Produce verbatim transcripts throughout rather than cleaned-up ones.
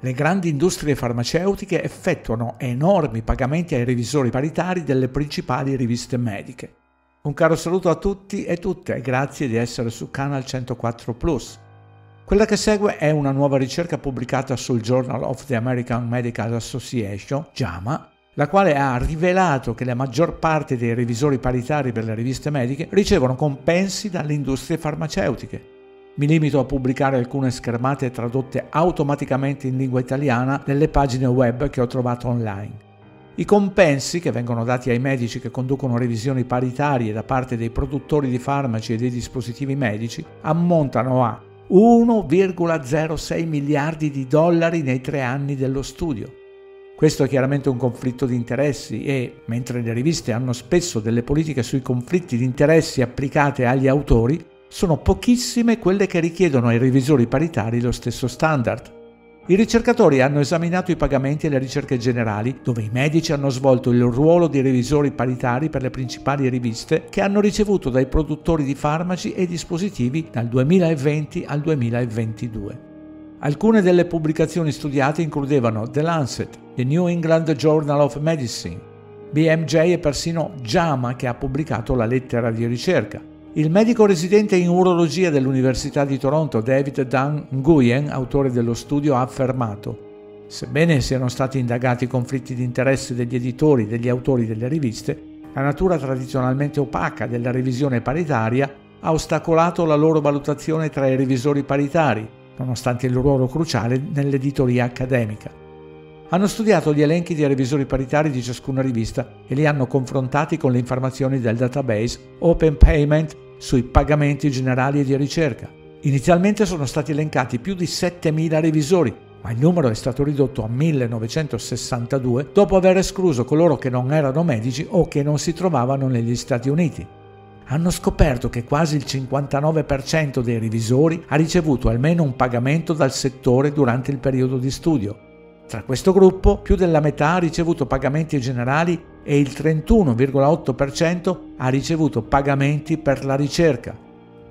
Le grandi industrie farmaceutiche effettuano enormi pagamenti ai revisori paritari delle principali riviste mediche. Un caro saluto a tutti e tutte e grazie di essere su Canal centoquattro Plus. Quella che segue è una nuova ricerca pubblicata sul Journal of the American Medical Association, JAMA, la quale ha rivelato che la maggior parte dei revisori paritari per le riviste mediche ricevono compensi dalle industrie farmaceutiche. Mi limito a pubblicare alcune schermate tradotte automaticamente in lingua italiana nelle pagine web che ho trovato online. I compensi che vengono dati ai medici che conducono revisioni paritarie da parte dei produttori di farmaci e dei dispositivi medici ammontano a uno virgola zero sei miliardi di dollari nei tre anni dello studio. Questo è chiaramente un conflitto di interessi e, mentre le riviste hanno spesso delle politiche sui conflitti di interessi applicate agli autori, sono pochissime quelle che richiedono ai revisori paritari lo stesso standard. I ricercatori hanno esaminato i pagamenti e le ricerche generali, dove i medici hanno svolto il ruolo di revisori paritari per le principali riviste che hanno ricevuto dai produttori di farmaci e dispositivi dal duemilaventi al duemilaventidue. Alcune delle pubblicazioni studiate includevano The Lancet, The New England Journal of Medicine, B M J e persino JAMA, che ha pubblicato la lettera di ricerca. Il medico residente in urologia dell'Università di Toronto, David Dan Nguyen, autore dello studio, ha affermato: sebbene siano stati indagati i conflitti di interesse degli editori e degli autori delle riviste, la natura tradizionalmente opaca della revisione paritaria ha ostacolato la loro valutazione tra i revisori paritari, nonostante il ruolo cruciale nell'editoria accademica. Hanno studiato gli elenchi dei revisori paritari di ciascuna rivista e li hanno confrontati con le informazioni del database Open Payment sui pagamenti generali e di ricerca. Inizialmente sono stati elencati più di settemila revisori, ma il numero è stato ridotto a millenovecentosessantadue dopo aver escluso coloro che non erano medici o che non si trovavano negli Stati Uniti. Hanno scoperto che quasi il cinquantanove per cento dei revisori ha ricevuto almeno un pagamento dal settore durante il periodo di studio. Tra questo gruppo, più della metà ha ricevuto pagamenti generali e il trentuno virgola otto per cento ha ricevuto pagamenti per la ricerca.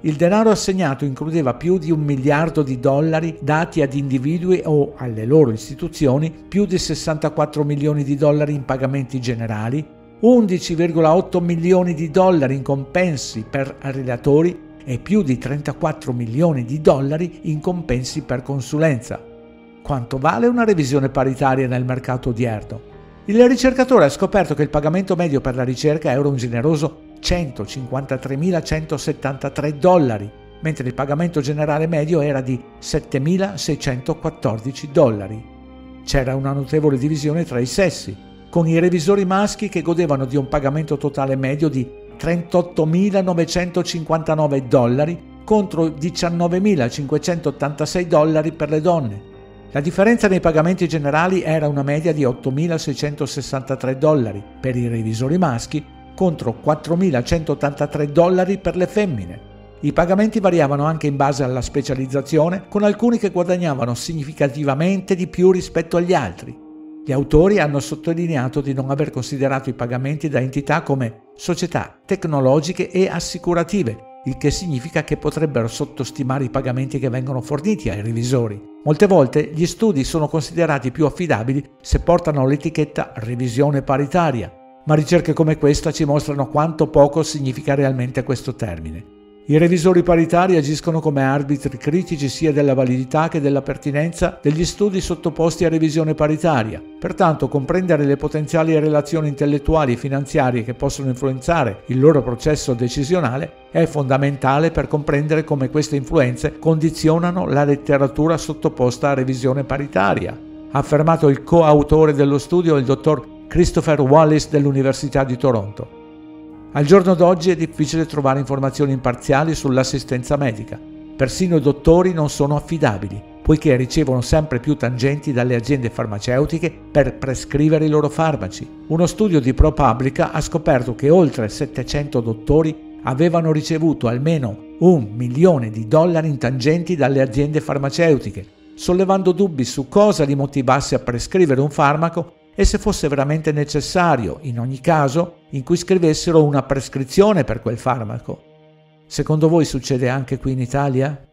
Il denaro assegnato includeva più di un miliardo di dollari dati ad individui o alle loro istituzioni, più di sessantaquattro milioni di dollari in pagamenti generali, undici virgola otto milioni di dollari in compensi per relatori e più di trentaquattro milioni di dollari in compensi per consulenza. Quanto vale una revisione paritaria nel mercato odierno? Il ricercatore ha scoperto che il pagamento medio per la ricerca era un generoso centocinquantatremilacentosettantatré dollari, mentre il pagamento generale medio era di settemilaseicentoquattordici dollari. C'era una notevole divisione tra i sessi, con i revisori maschi che godevano di un pagamento totale medio di trentottomilanovecentocinquantanove dollari contro diciannovemilacinquecentottantasei dollari per le donne. La differenza nei pagamenti generali era una media di ottomilaseicentosessantatré dollari per i revisori maschi contro quattromilacentottantatré dollari per le femmine. I pagamenti variavano anche in base alla specializzazione, con alcuni che guadagnavano significativamente di più rispetto agli altri. Gli autori hanno sottolineato di non aver considerato i pagamenti da entità come società tecnologiche e assicurative, il che significa che potrebbero sottostimare i pagamenti che vengono forniti ai revisori. Molte volte gli studi sono considerati più affidabili se portano l'etichetta revisione paritaria, ma ricerche come questa ci mostrano quanto poco significa realmente questo termine. I revisori paritari agiscono come arbitri critici sia della validità che della pertinenza degli studi sottoposti a revisione paritaria. Pertanto, comprendere le potenziali relazioni intellettuali e finanziarie che possono influenzare il loro processo decisionale è fondamentale per comprendere come queste influenze condizionano la letteratura sottoposta a revisione paritaria, ha affermato il coautore dello studio, il dottor Christopher Wallace dell'Università di Toronto. Al giorno d'oggi è difficile trovare informazioni imparziali sull'assistenza medica. Persino i dottori non sono affidabili, poiché ricevono sempre più tangenti dalle aziende farmaceutiche per prescrivere i loro farmaci. Uno studio di ProPublica ha scoperto che oltre settecento dottori avevano ricevuto almeno un milione di dollari in tangenti dalle aziende farmaceutiche, sollevando dubbi su cosa li motivasse a prescrivere un farmaco e se fosse veramente necessario, in ogni caso, in cui scrivessero una prescrizione per quel farmaco. Secondo voi succede anche qui in Italia?